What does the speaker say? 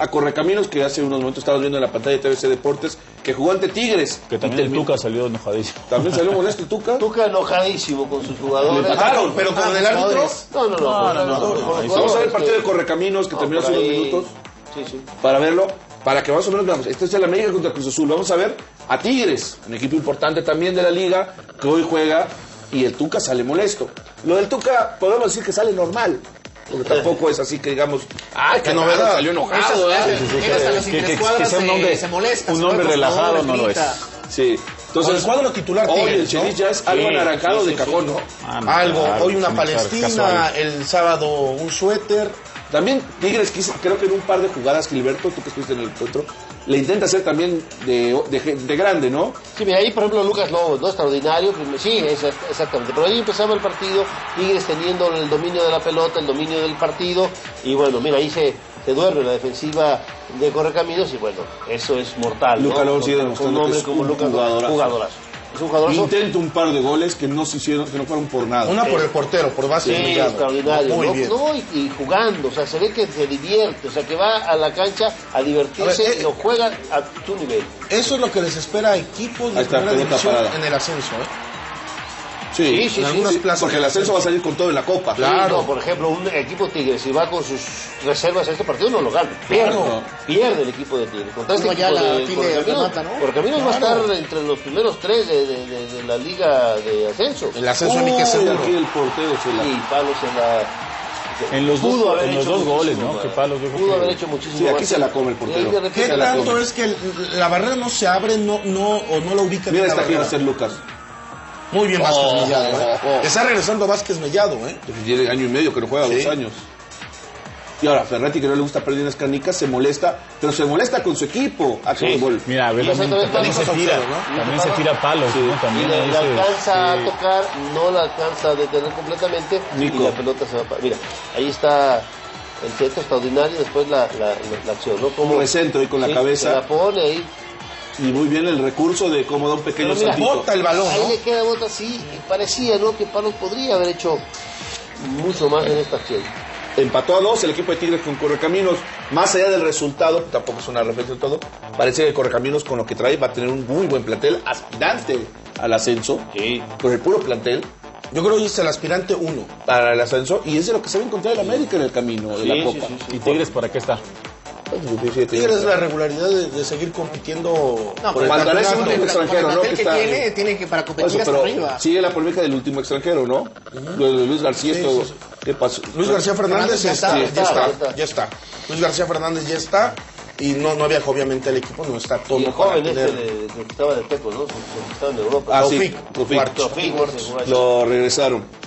A Correcaminos, que hace unos momentos estabas viendo en la pantalla de TVC Deportes, que jugó ante Tigres. Que también el Tuca salió enojadísimo. ¿También salió molesto el Tuca? Tuca enojadísimo con sus jugadores. Claro, pero con el árbitro. No. Vamos a ver el partido de Correcaminos, que terminó hace unos minutos. Sí. Para verlo, para que más o menos veamos. Este es el América contra Cruz Azul. Vamos a ver a Tigres, un equipo importante también de la liga, que hoy juega, y el Tuca sale molesto. Lo del Tuca, podemos decir que sale normal. Porque tampoco es así que digamos, ¡ay, qué novedad! Salió enojado. Que sea un hombre, un hombre relajado no lo es. Sí. Entonces, el cuadro titular hoy Tigres, el Chelis, ¿no? Ya es algo anaranjado de cajón, ¿no? Claro, hoy una Palestina, casual. El sábado un suéter. También Tigres, creo que en un par de jugadas, Gilberto, tú que estuviste en el encuentro, le intenta hacer también de grande, ¿no? Sí, mira, ahí por ejemplo Lucas Lobos, ¿no? Extraordinario, sí, exactamente. Pero ahí empezaba el partido, Tigres teniendo el dominio de la pelota, el dominio del partido, y bueno, mira, ahí se duerme la defensiva de Correcaminos, y bueno, eso es mortal, ¿no? Lucas Lobos sigue demostrando que es un jugadorazo. Intenta un par de goles que no se hicieron, que no fueron por nada. Una por el portero, por Vázquez Mellado. Extraordinario. Muy bien. Y jugando, o sea, se ve que se divierte, o sea, que va a la cancha a divertirse, a ver, y lo juega a tu nivel. Eso es lo que les espera a equipos de primera división en el ascenso, ¿eh? Sí, porque el ascenso va a salir con todo en la copa. Claro, por ejemplo, un equipo Tigres, si va con sus reservas a este partido, no lo gana. Pierde el equipo de Tigres. Porque Correcaminos va a estar entre los primeros tres de la liga de ascenso. El ascenso ni que se da aquí el portero. Y Palos en los dos goles, ¿no? Que Palos pudo haber hecho muchísimo. Sí, aquí se la come el portero. ¿Qué tanto es que la barrera no se abre, o no la ubica? Mira, está aquí va a ser Lucas. Muy bien Vázquez Mellado, ¿eh? Está regresando Vázquez Mellado, ¿eh? Tiene año y medio que no juega, 2 años. Y ahora Ferretti, que no le gusta perder las canicas, se molesta, pero se molesta con su equipo. Mira, a ver, también se tira, ¿no? También se tira palos, ¿no? También le alcanza a tocar, no la alcanza a detener completamente, y la pelota se va para... Mira, ahí está... El centro extraordinario y después la acción, ¿no? Como el centro y con la cabeza. Se la pone ahí. Y muy bien el recurso de cómo da un pequeño saltito. Bota el balón, ¿no? Ahí le queda bota, sí. Parecía, ¿no?, que Palos podría haber hecho mucho más en esta acción. Empató a 2 el equipo de Tigres con Correcaminos. Más allá del resultado, tampoco es una reflexión todo, parece que Correcaminos, con lo que trae, va a tener un muy buen plantel, aspirante al ascenso. Sí. Por el puro plantel. Yo creo que es el aspirante 1 para el ascenso. Y es de lo que se va a encontrar el América en el camino de la Copa. ¿Y Tigres para qué está? Tigres la regularidad de seguir compitiendo. No, por el último extranjero, ¿no? Que tiene que para competir eso, hasta arriba. Sigue la polémica del último extranjero, ¿no? Lo de Luis García, sí. ¿Qué pasó? Luis García Fernández ya está. Luis García Fernández ya está. Y no viaja, obviamente, el equipo, no está todo. Y el joven este que estaba de Tecos, ¿no? Que estaba en Europa. Ah, sí, Lo regresaron.